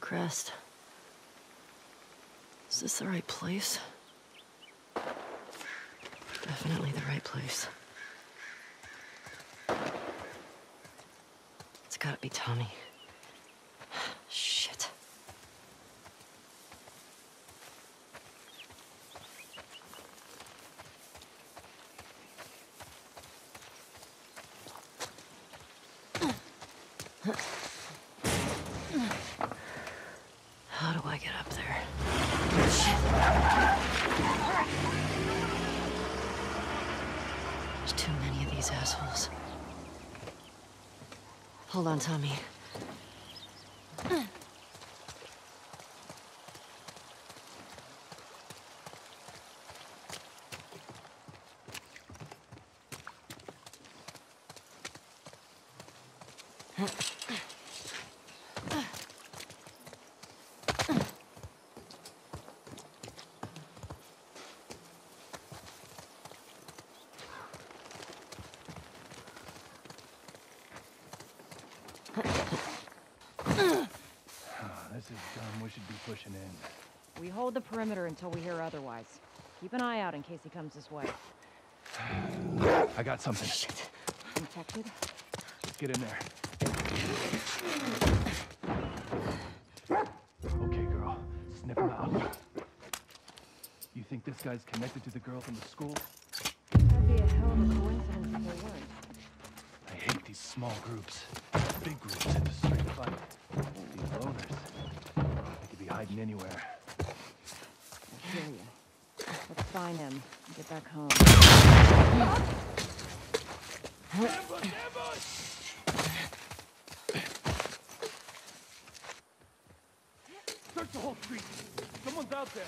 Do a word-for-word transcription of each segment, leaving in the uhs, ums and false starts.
Hillcrest. Is this the right place? Definitely the right place. It's gotta be Tommy. Shit. How do I get up there? Shit. There's too many of these assholes. Hold on, Tommy. Pushing in. We hold the perimeter until we hear otherwise. Keep an eye out in case he comes this way. I got something. Shit. Infected? Let's get in there. Okay, girl. Sniff him out. You think this guy's connected to the girl from the school? That'd be a hell of a coincidence if they weren't. I hate these small groups. Big groups into straight fight. These loners. Hiding anywhere. I hear you. Let's find him and get back home. Ambush! Ambush! Search the whole street. Someone's out there.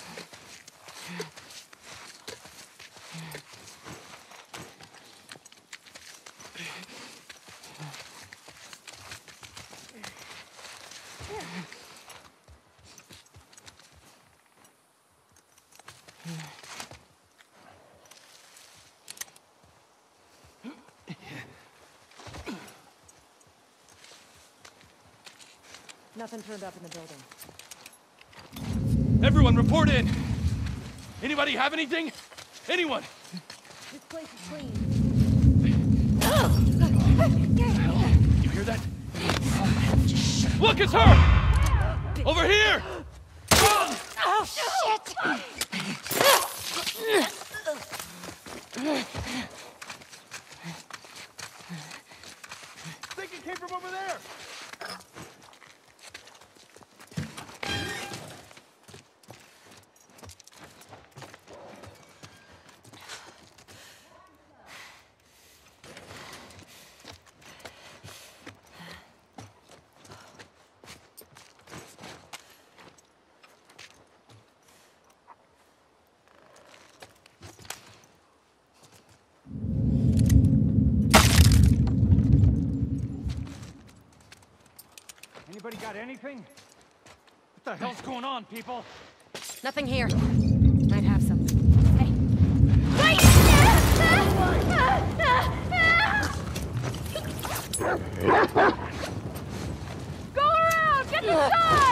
Nothing turned up in the building. Everyone report in. Anybody have anything? Anyone? This place is clean. Oh. Hell, you hear that? Look, it's her! Over here! Oh, shit! I think it came from over there! Anybody got anything? What the hell's going on, people? Nothing here. Might have something. Hey. Wait! Go around! Get the side!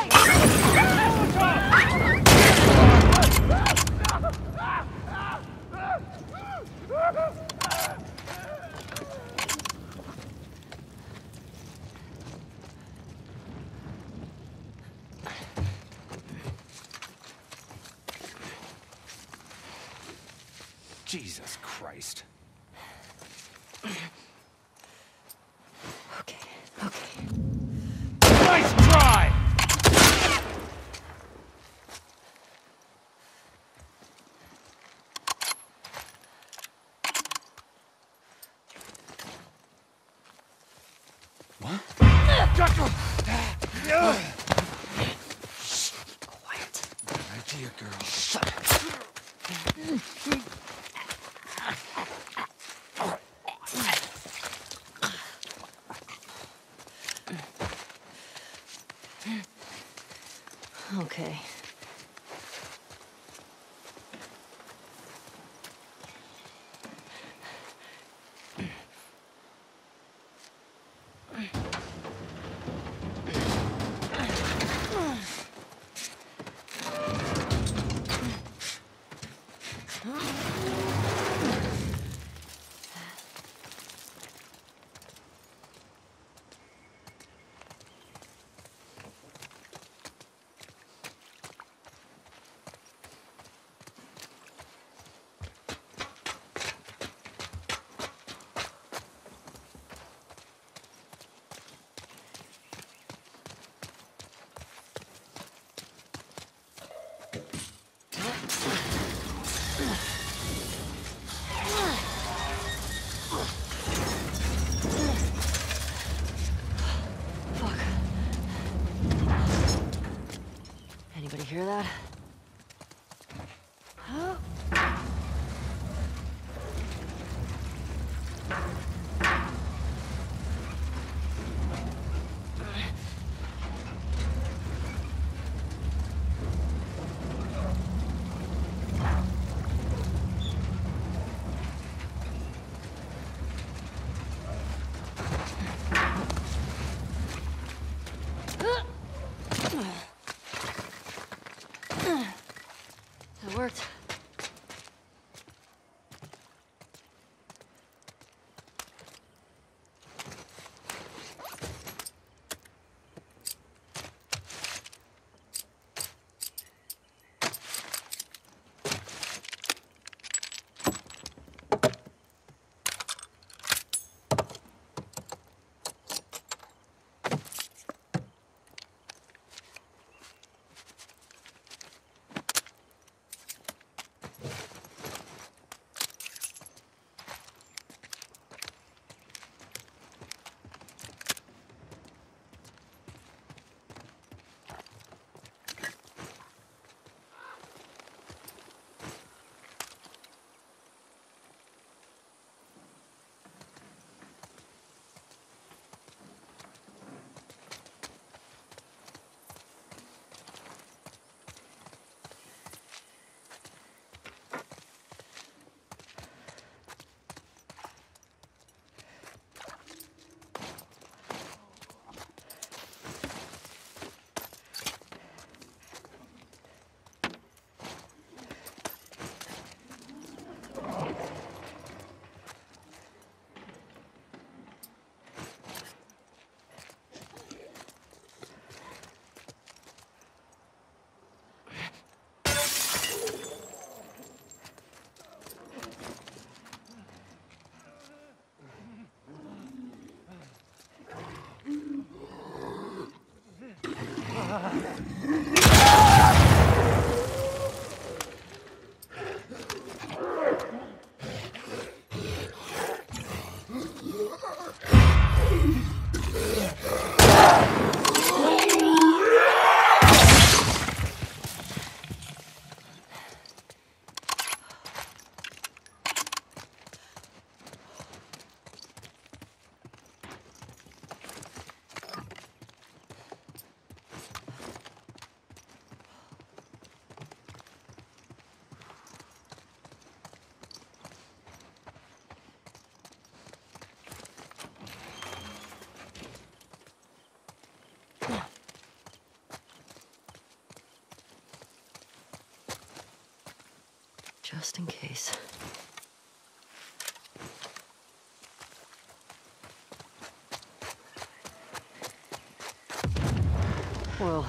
Jesus Christ. Okay, okay. Nice try! What? Doctor! Quiet. Right to your girl. Shut up. Okay. just in case. Well, what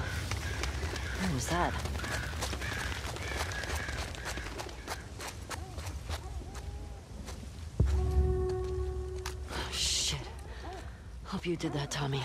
was that? Oh, shit. Hope you did that, Tommy.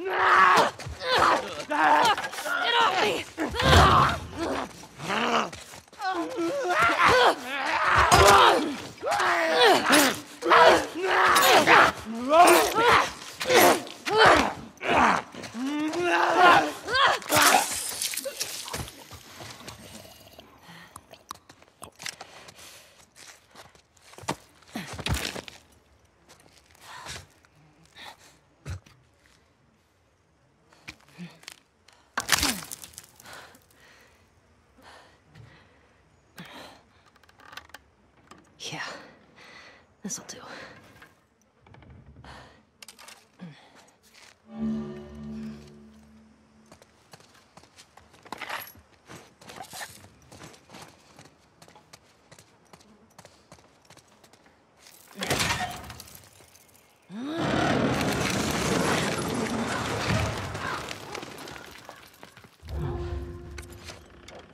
Yeah, this'll do.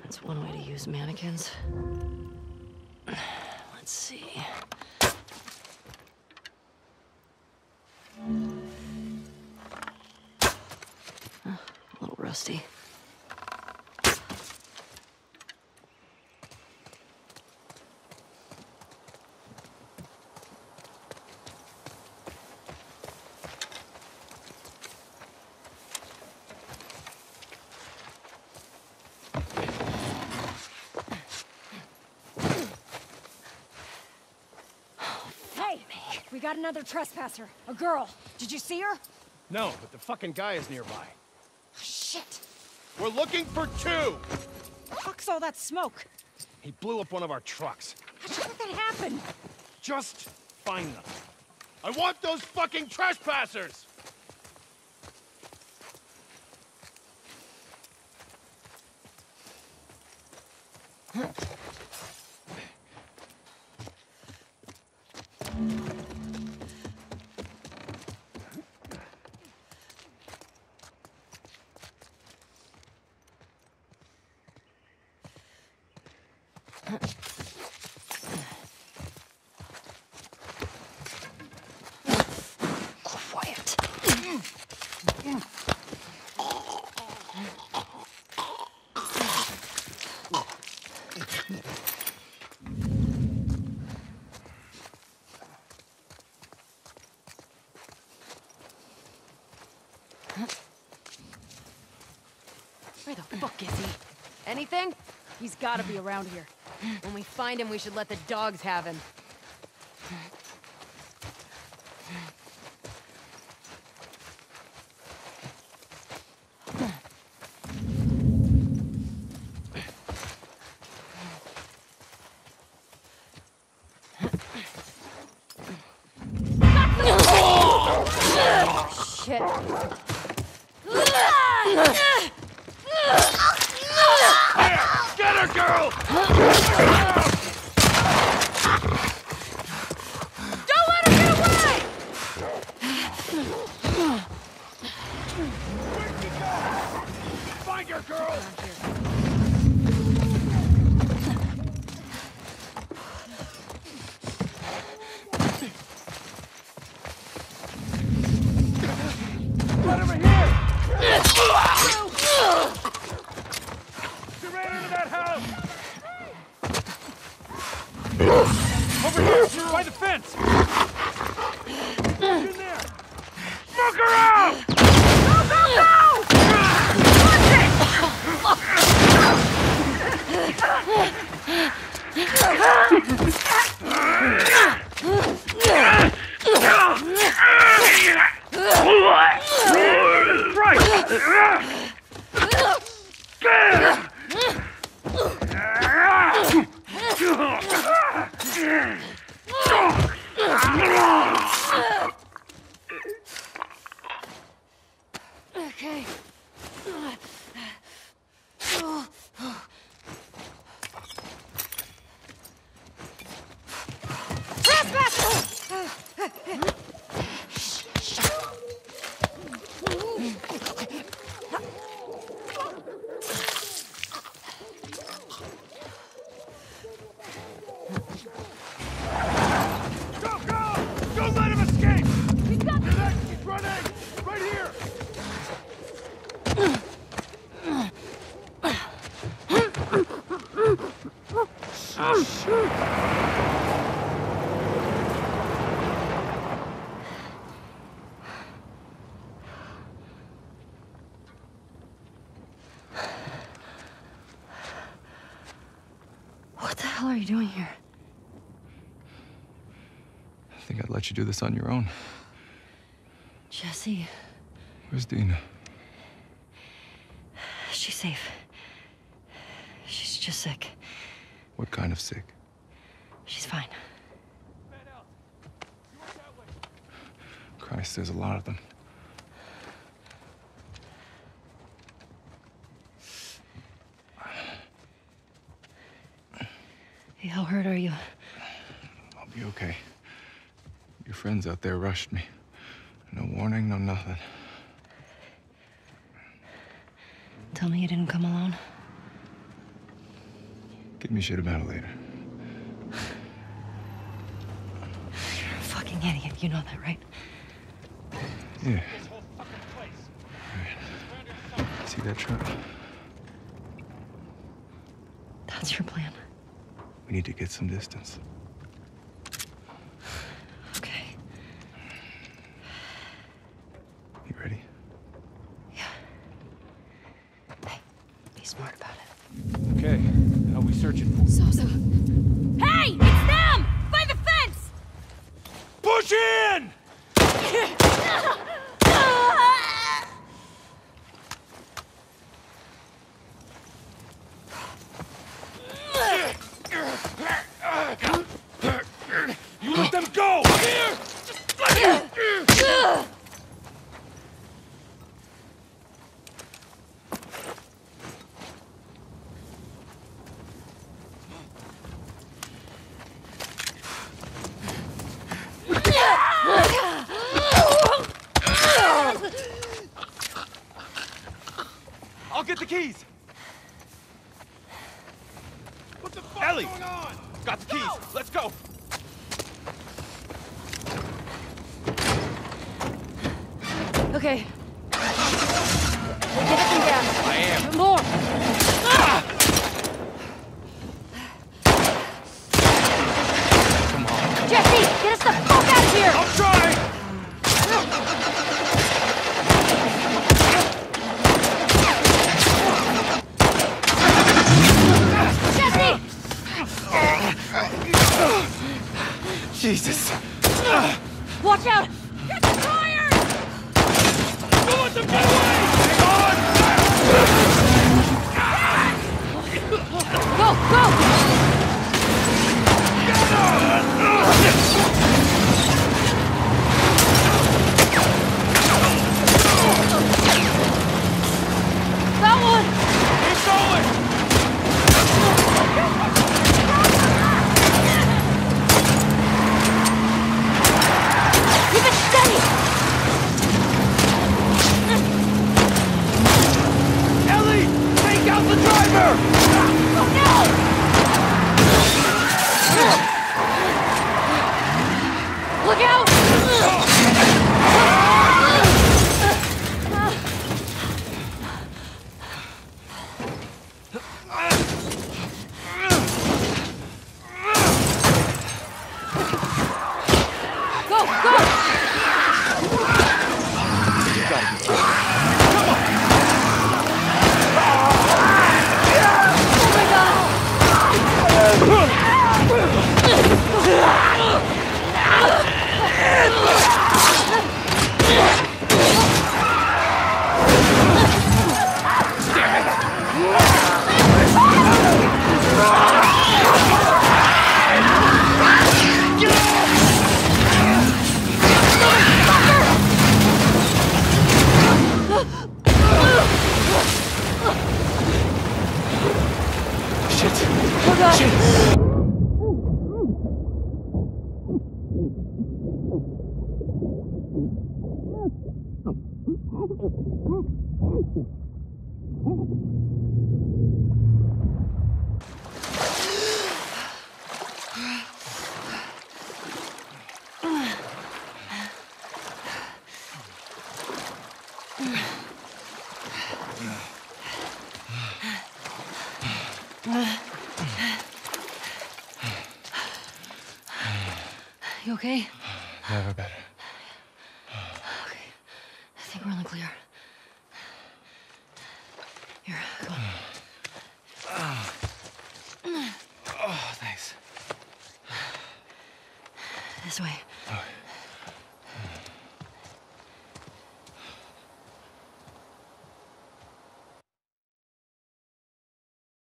That's one way to use mannequins. Let's see. Uh, a little rusty. We got another trespasser. A girl. Did you see her? No, but the fucking guy is nearby. Oh, shit. We're looking for two! Fuck's all that smoke? He blew up one of our trucks. How'd you let that happen? Just find them. I want those fucking trespassers! Huh. Quiet. Where the fuck is he? Anything? He's gotta be around here. When we find him, we should let the dogs have him. Get her, girl! Don't let her get away! Where'd she go? Find her, girl! Over here, by the fence! She's in there! Fuck her out! Go, go, go! Watch it! Jesus Christ! Okay. What the hell are you doing here? I think I'd let you do this on your own. Jesse. Where's Dina? She's safe. She's just sick. What kind of sick? She's fine. Christ, there's a lot of them. Hey, how hurt are you? I'll be okay. Your friends out there rushed me. No warning, no nothing. Tell me you didn't come alone. Give me shit about it later. You're a fucking idiot. You know that, right? Yeah. This whole fucking place. All right. See that truck? That's your plan. We need to get some distance. Okay. You ready? Yeah. Hey, be smart about it. Okay. How are we searching for? So, so. Hey! It's them! By the fence! Push in! You let them go! Just let them... I'll get the keys! What the fuck Ellie. Is going on? Got the keys! Go. Let's go! Okay. We're getting down. I am. More! Come on. Jesse! Get us the fuck out of here! I'll try! Jesus! Watch out! Get the tires! Don't let them get away! Hang on! Go! Go! That one! Keep going! Keep it steady! Ellie! Take out the driver! Oh, no! Look out! You okay? Never better. Okay. I think we're on the clear. Here, come on. Oh, thanks. This way. Okay.